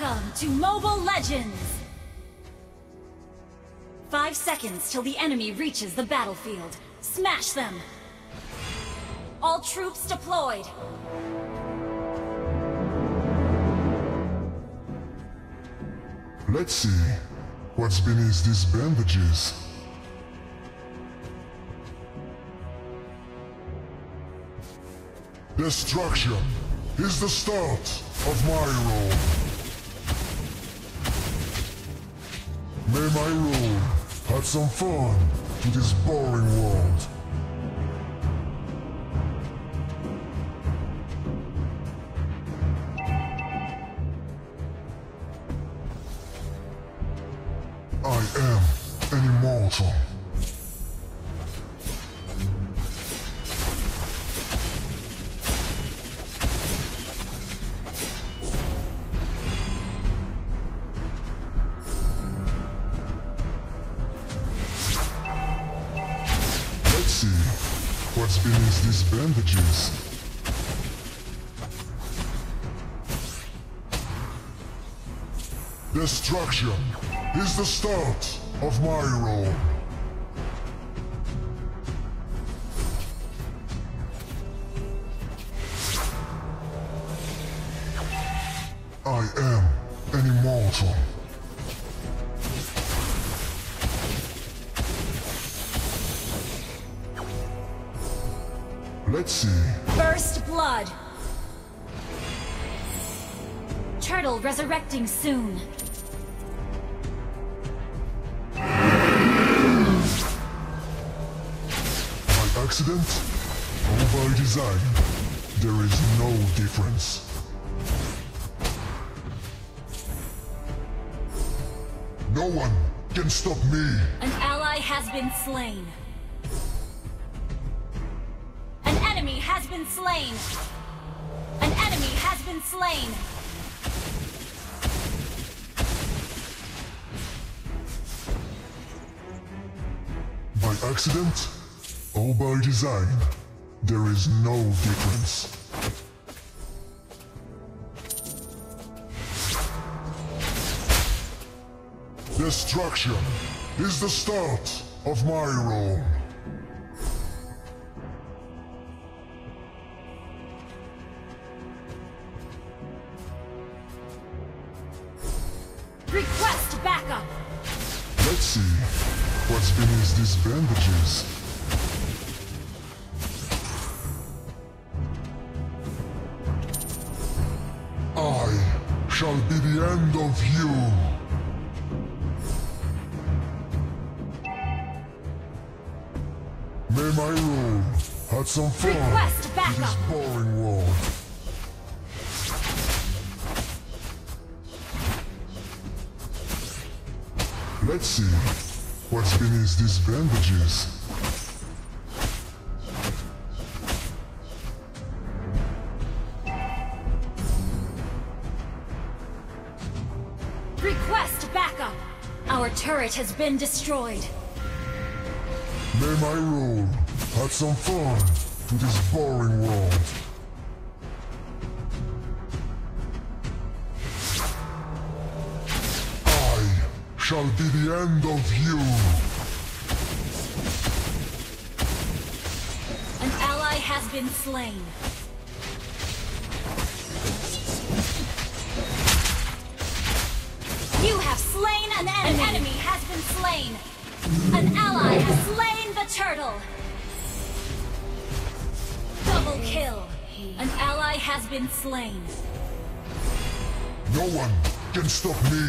Welcome to Mobile Legends! 5 seconds till the enemy reaches the battlefield. Smash them! All troops deployed! Let's see what's beneath these bandages. Destruction is the start of my rule. May my rule have some fun in this boring world. I am an immortal. What's beneath these bandages? Destruction is the start of my role. I am an immortal. Let's see. First blood. Turtle resurrecting soon. By accident or by design, there is no difference. No one can stop me. An ally has been slain. An enemy has been slain. By accident or by design, there is no difference. Destruction is the start of my role. Request backup! Let's see what's beneath these bandages. I shall be the end of you. May my rule have some fun in this boring world. Let's see what's beneath these bandages. Request backup! Our turret has been destroyed. May my rule add some fun to this boring world. Shall be the end of you. An ally has been slain. You have slain an enemy. An enemy has been slain. An ally has slain the turtle. Double kill. An ally has been slain. No one can stop me.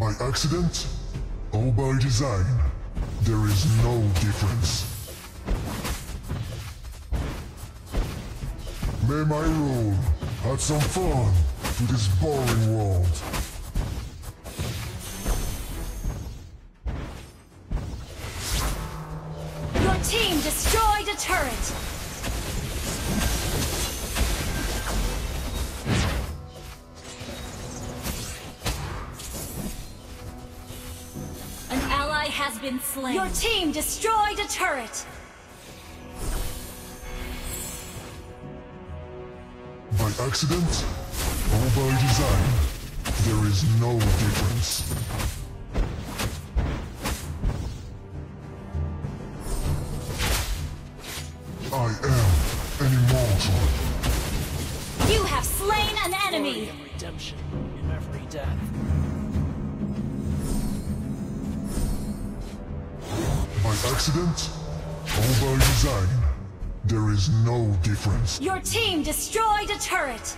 By accident or by design, there is no difference. May my rule add some fun to this boring world. Your team destroyed a turret! has been slain. Your team destroyed a turret. By accident or by design, there is no difference. I am an immortal. You have slain an enemy. Glory and redemption in every death. By accident or by design, there is no difference. Your team destroyed a turret.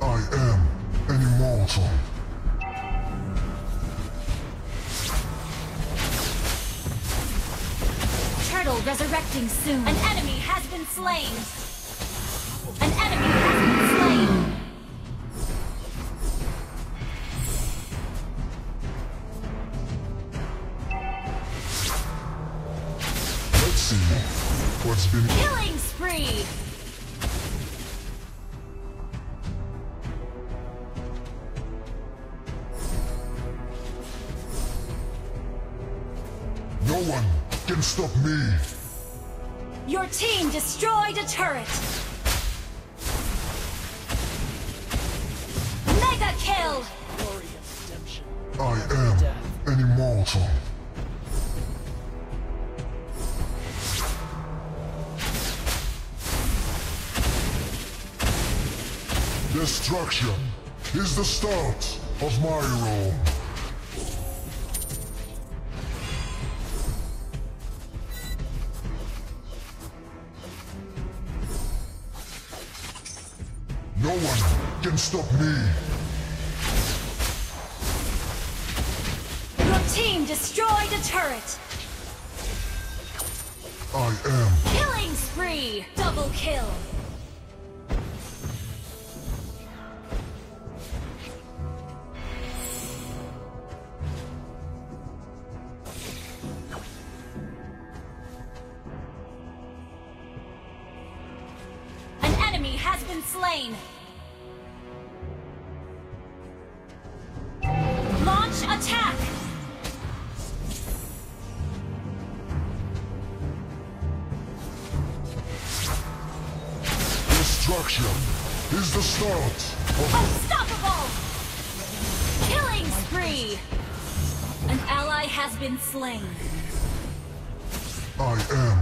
I am an immortal. Turtle resurrecting soon. An enemy has been slain. An enemy has been slain. What's been killing spree? No one can stop me. Your team destroyed a turret. Mega kill. I am an immortal. Destruction is the start of my role. No one can stop me. Your team destroyed a turret. I am. Killing spree. Double kill. Has been slain. Launch attack. Destruction is the start of unstoppable. Killing spree. An ally has been slain. I am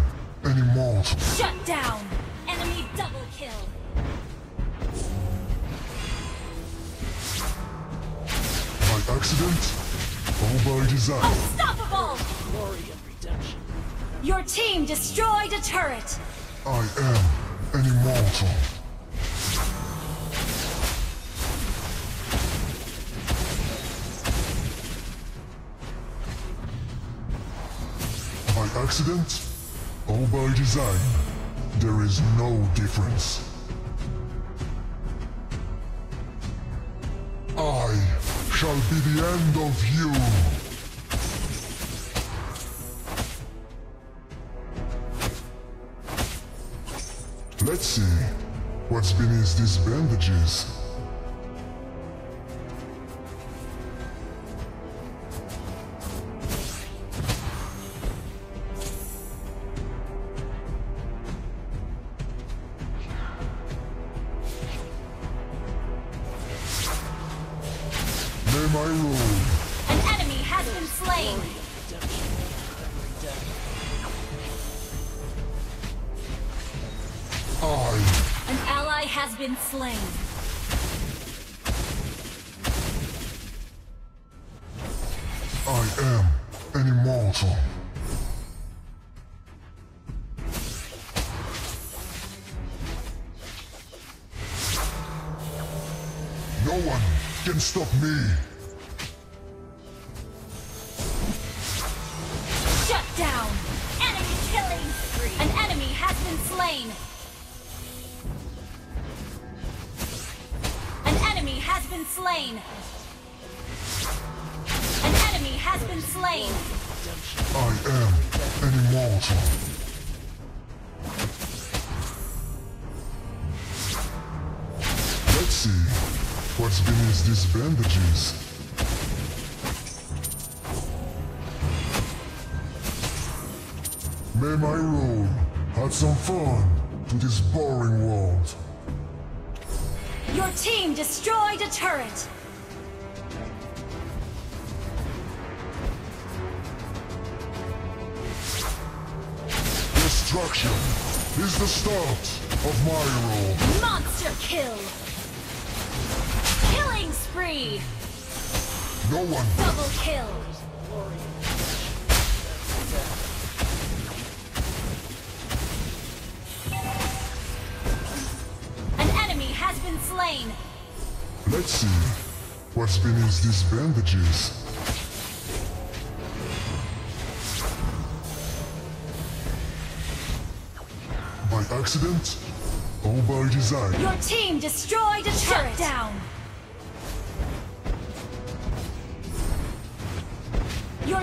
an immortal. Shut down. Enemy double kill. By accident or by design. Unstoppable! Glory and redemption. Your team destroyed a turret. I am an immortal. By accident or by design, there is no difference. I shall be the end of you. Let's see what's beneath these bandages. My rule. An enemy has been slain. An ally has been slain. I am an immortal. No one can stop me. Down. Enemy killing spree. An enemy has been slain. An enemy has been slain. An enemy has been slain. I am an immortal. Let's see What's beneath these bandages? May my rule add some fun to this boring world. Your team destroyed a turret! Destruction is the start of my rule. Monster kill! Killing spree! No one... Double kill! An enemy has been slain! Let's see what's beneath these bandages. Accident or by design? Your team destroyed a turret. Shut down. Your